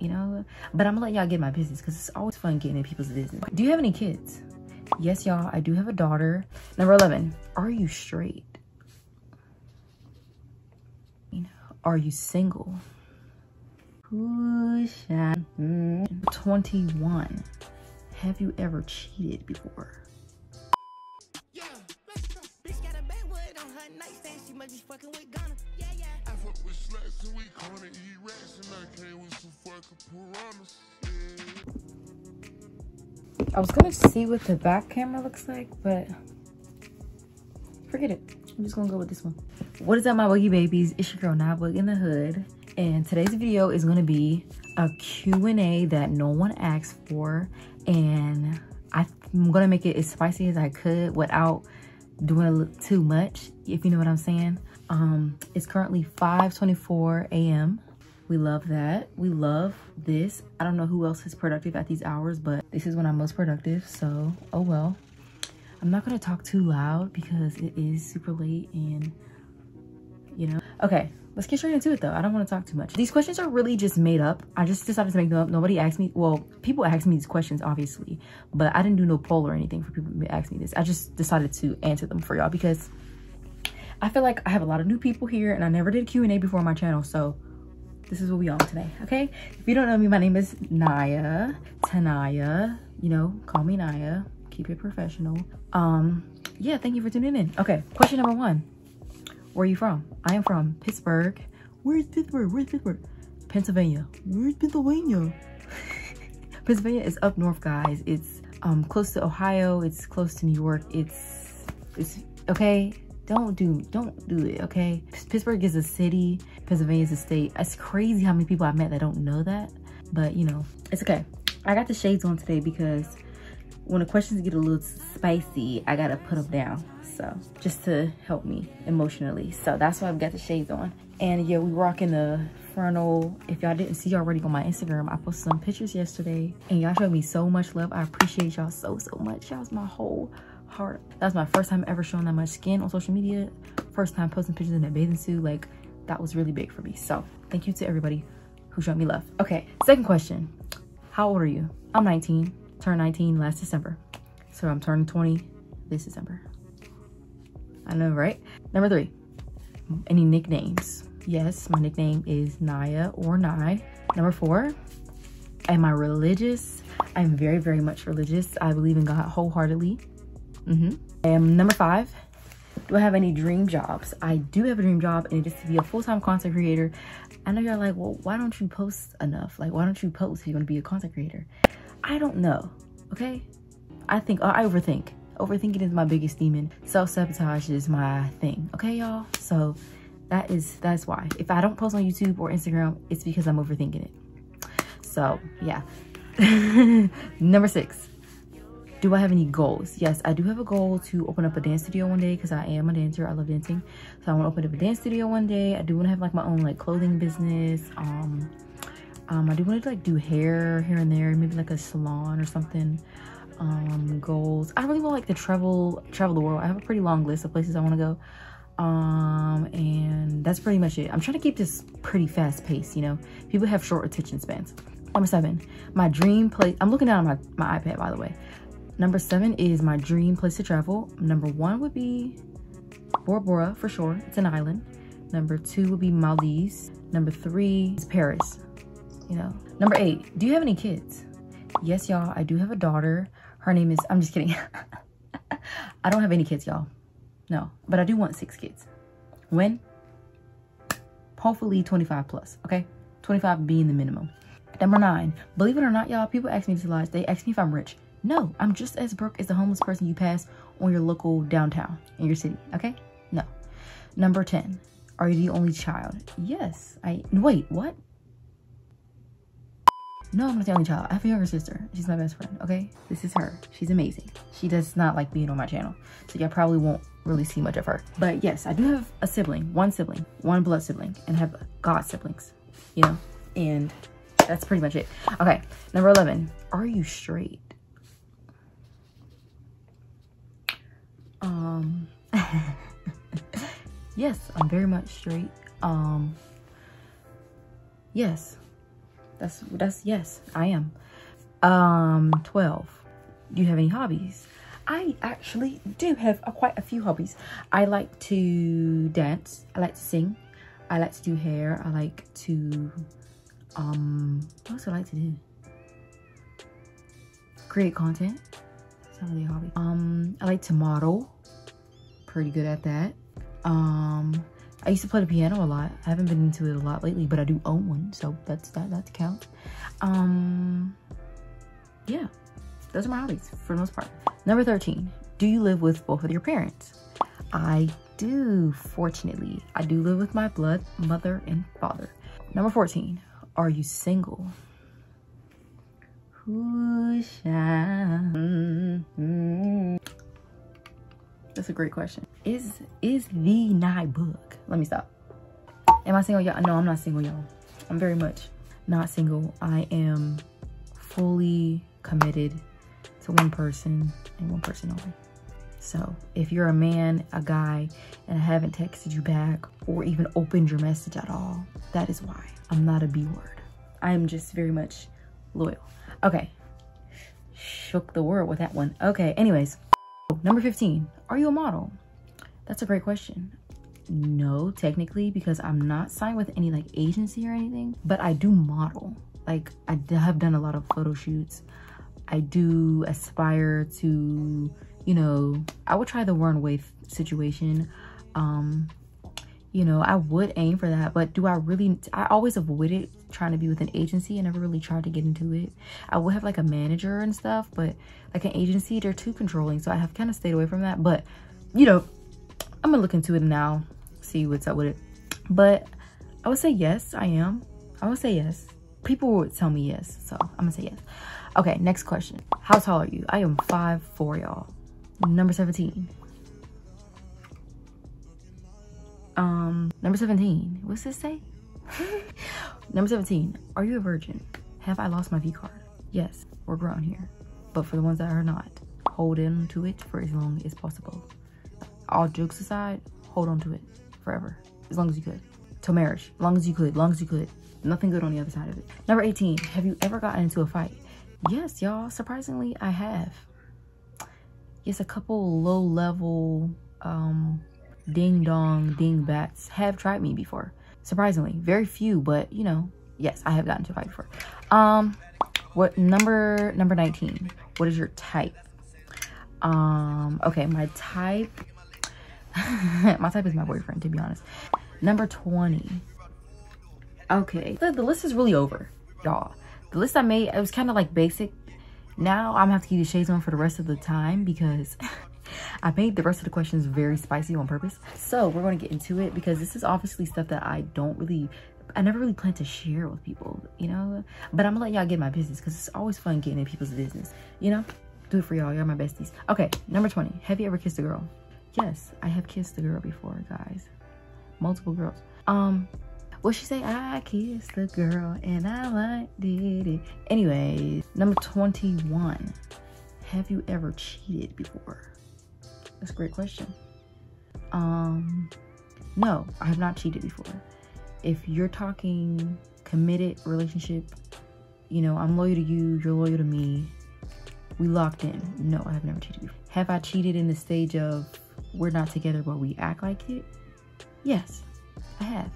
you know. But I'm gonna let y'all get my business because it's always fun getting in people's business. Do you have any kids? Yes, y'all, I do have a daughter. Number 11, are you straight? You know, are you single? 21, have you ever cheated before? I was gonna see what the back camera looks like, but forget it. I'm just gonna go with this one. What is up, my boogie babies? It's your girl Niy Boog in the hood, and today's video is gonna be a Q&A that no one asked for, and I'm gonna make it as spicy as I could without doing too much, if you know what I'm saying. It's currently 5:24 a.m. We love that. We love this. I don't know who else is productive at these hours, but this is when I'm most productive, so oh well. I'm not gonna talk too loud because it is super late and, you know. Okay, let's get straight into it though. I don't wanna talk too much. These questions are really just made up. I just decided to make them up. Nobody asked me, well, people asked me these questions obviously, but I didn't do no poll or anything for people to ask me this. I just decided to answer them for y'all because I feel like I have a lot of new people here and I never did Q&A before on my channel, so this is what we on today, okay? If you don't know me, my name is Naya, Tanaya. You know, call me Naya. Keep it professional. Yeah, thank you for tuning in. Okay, question number 1. Where are you from? I am from Pittsburgh. Where's Pittsburgh? Where's Pittsburgh? Pennsylvania. Where's Pennsylvania? Pennsylvania is up north, guys. It's close to Ohio. It's close to New York. It's okay. Don't do it, okay? Pittsburgh is a city, Pennsylvania is a state. It's crazy how many people I've met that don't know that, but you know, it's okay. I got the shades on today because when the questions get a little spicy, I gotta put them down, so just to help me emotionally. So that's why I've got the shades on. And yeah, we rocking the frontal. If y'all didn't see already on my Instagram, I posted some pictures yesterday and y'all showed me so much love. I appreciate y'all so much. Y'all's my whole heart. That's my first time ever showing that much skin on social media, first time posting pictures in a bathing suit. Like, that was really big for me, so thank you to everybody who showed me love. Okay, second question. How old are you? I'm 19, turned 19 last December, so I'm turning 20 this December. I know, right? Number 3, any nicknames? Yes, my nickname is Naya or Nye. Number 4, am I religious? I'm very much religious. I believe in God wholeheartedly. And number 5, do I have any dream jobs? I do have a dream job, and it is to be a full-time content creator. I know you're like, well, why don't you post enough? Like, why don't you post if you want to be a content creator? I don't know, okay? I overthink. Overthinking is my biggest demon. Self-sabotage is my thing, okay, y'all? So that's why. If I don't post on YouTube or Instagram, it's because I'm overthinking it. So yeah. Number 6. Do I have any goals? Yes, I do have a goal to open up a dance studio one day because I am a dancer. I love dancing. So I want to open up a dance studio one day. I do want to have like my own like clothing business. I do want to like do hair here and there, maybe like a salon or something. Goals. I really want like to travel the world. I have a pretty long list of places I want to go. And that's pretty much it. I'm trying to keep this pretty fast paced, you know. People have short attention spans. Number 7, my dream place. I'm looking down on my iPad, by the way. Number 7 is my dream place to travel. Number 1 would be Bora Bora, for sure. It's an island. Number 2 would be Maldives. Number 3 is Paris, you know. Number 8, do you have any kids? Yes, y'all, I do have a daughter. Her name is, I'm just kidding. I don't have any kids, y'all. No, but I do want 6 kids. When? Hopefully 25 plus, okay? 25 being the minimum. Number 9, believe it or not, y'all, people ask me this a lot. They ask me if I'm rich. No, I'm just as broke as the homeless person you pass on your local downtown in your city, okay? No. Number 10, are you the only child? Yes, wait, what? No, I'm not the only child. I have a younger sister. She's my best friend, okay? This is her. She's amazing. She does not like being on my channel, so y'all probably won't really see much of her. But yes, I do have a sibling, one blood sibling, and I have god siblings, you know? And that's pretty much it. Okay, number 11, are you straight? Yes, I'm very much straight. Yes, That's yes, I am. 12. Do you have any hobbies? I actually do have quite a few hobbies. I like to dance. I like to sing. I like to do hair. I like to, what else do I like to do? Create content. It's not really a hobby. I like to model. Pretty good at that. I used to play the piano a lot. I haven't been into it a lot lately, but I do own one, so that counts. Yeah, those are my hobbies for the most part. Number 13, do you live with both of your parents? I do, fortunately. I do live with my blood mother and father. Number 14, are you single? That's a great question. Is the Niy Boog? Let me stop. Am I single, y'all? No, I'm not single, y'all. I'm very much not single. I am fully committed to one person and one person only. So if you're a man, a guy, and I haven't texted you back or even opened your message at all, that is why. I'm not a B word. I am just very much loyal. Okay. Shook the world with that one. Okay, anyways. Number 15, are you a model? That's a great question. No, technically, because I'm not signed with any like agency or anything, but I do model. Like I have done a lot of photo shoots. I do aspire to, you know, I would try the runway situation. You know, I would aim for that, but do I really, I always avoided trying to be with an agency. I never really tried to get into it. I would have like a manager and stuff, but like an agency, they're too controlling. So I have kind of stayed away from that, but you know, I'm gonna look into it now, see what's up with it. But I would say yes, I am. I would say yes. People would tell me yes, so I'm gonna say yes. Okay, next question. How tall are you? I am 5'4", y'all. Number 17. Number 17, what's this say? Number 17, are you a virgin? Have I lost my V card? Yes, we're grown here. But for the ones that are not, hold on to it for as long as possible. All jokes aside, hold on to it forever, as long as you could. Till marriage, as long as you could, as long as you could. Nothing good on the other side of it. Number 18, have you ever gotten into a fight? Yes, y'all, surprisingly, I have. Yes, a couple low level, ding dong ding bats have tried me before, surprisingly. Very few, but you know, yes, I have gotten to fight before. What number 19, what is your type? Okay, my type my type is my boyfriend, to be honest. Number 20. Okay, the list is really over, y'all. The list I made, it was kind of like basic. Now I'm gonna have to keep the shades on for the rest of the time because I made the rest of the questions very spicy on purpose. So we're going to get into it because this is obviously stuff that I never really plan to share with people, you know, but I'm gonna let y'all get my business because it's always fun getting in people's business, you know. Do it for y'all. Y'all my besties. Okay, number 20, have you ever kissed a girl? Yes, I have kissed a girl before, guys. Multiple girls. What she say? I kissed a girl and I like did it. Anyways, number 21, have you ever cheated before? That's a great question. No, I have not cheated before. If you're talking committed relationship, you know, I'm loyal to you, you're loyal to me, we locked in. No, I have never cheated before. Have I cheated in the stage of we're not together but we act like it? Yes, I have.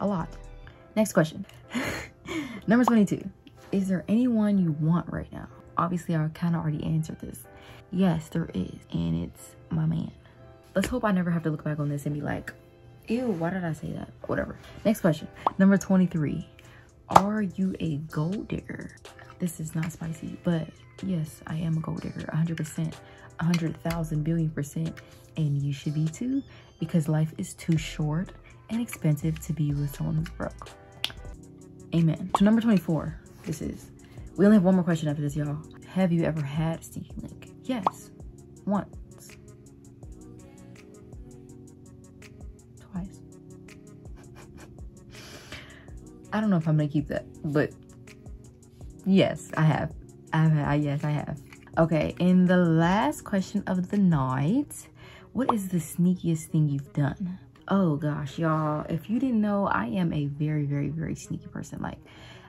A lot. Next question. Number 22. Is there anyone you want right now? Obviously, I kind of already answered this. Yes, there is, and it's my man. Let's hope I never have to look back on this and be like, ew, why did I say that? Whatever. Next question. Number 23. Are you a gold digger? This is not spicy, but yes, I am a gold digger. 100%, 100,000 billion %, and you should be too, because life is too short and expensive to be with someone who's broke. Amen. So number 24, this is. We only have one more question after this, y'all. Have you ever had a sneaky link? Yes, once, twice. I don't know if I'm gonna keep that, but yes, I have. Yes, I have. Okay, and the last question of the night, what is the sneakiest thing you've done? Oh gosh, y'all, if you didn't know, I am a very, very, very sneaky person. Like,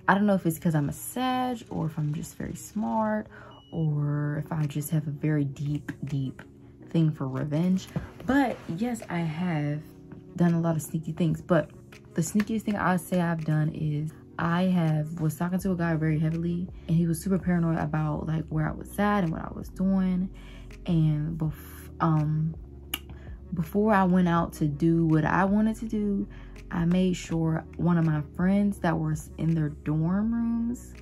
I don't know if it's because I'm a Sag or if I'm just very smart or if I just have a very deep thing for revenge. But yes, I have done a lot of sneaky things, but the sneakiest thing I say I've done is I was talking to a guy very heavily, and he was super paranoid about like where I was at and what I was doing. And before I went out to do what I wanted to do, I made sure one of my friends that was in their dorm rooms,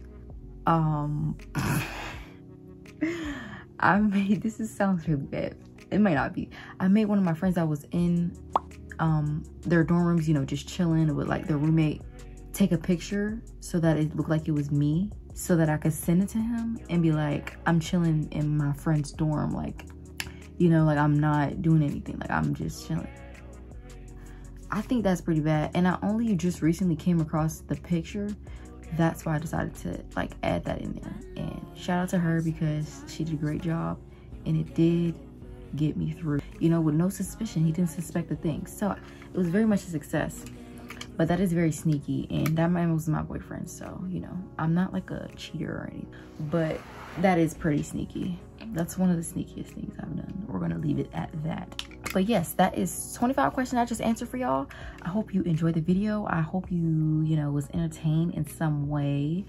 this sounds really bad. It might not be. I made one of my friends that was in their dorm rooms, you know, just chilling with like their roommate, take a picture so that it looked like it was me, so that I could send it to him and be like, I'm chilling in my friend's dorm, like, you know, like I'm not doing anything, like I'm just chilling. I think that's pretty bad, and I only just recently came across the picture. That's why I decided to like add that in there, and shout out to her because she did a great job, and it did get me through, you know, with no suspicion. He didn't suspect a thing, so it was very much a success. But that is very sneaky, and that man was my boyfriend, so, you know, I'm not like a cheater or anything, but that is pretty sneaky. That's one of the sneakiest things I've done. We're gonna leave it at that. But yes, that is 25 questions I just answered for y'all. I hope you enjoyed the video. I hope you, you know, was entertained in some way.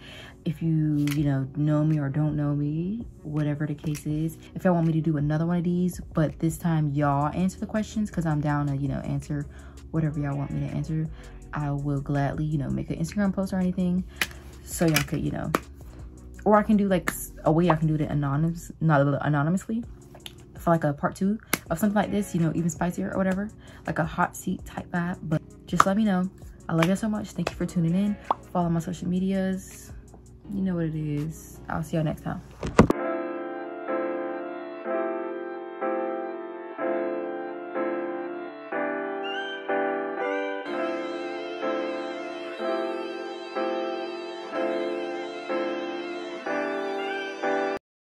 If you, you know me or don't know me, whatever the case is. If y'all want me to do another one of these, but this time y'all answer the questions, because I'm down to, you know, answer whatever y'all want me to answer. I will gladly, you know, make an Instagram post or anything, so y'all could, you know, or I can do like a way I can do it anonymously for like a part 2 of something like this, you know, even spicier or whatever, like a hot seat type vibe. But just let me know. I love y'all so much. Thank you for tuning in. Follow my social medias. You know what it is. I'll see y'all next time.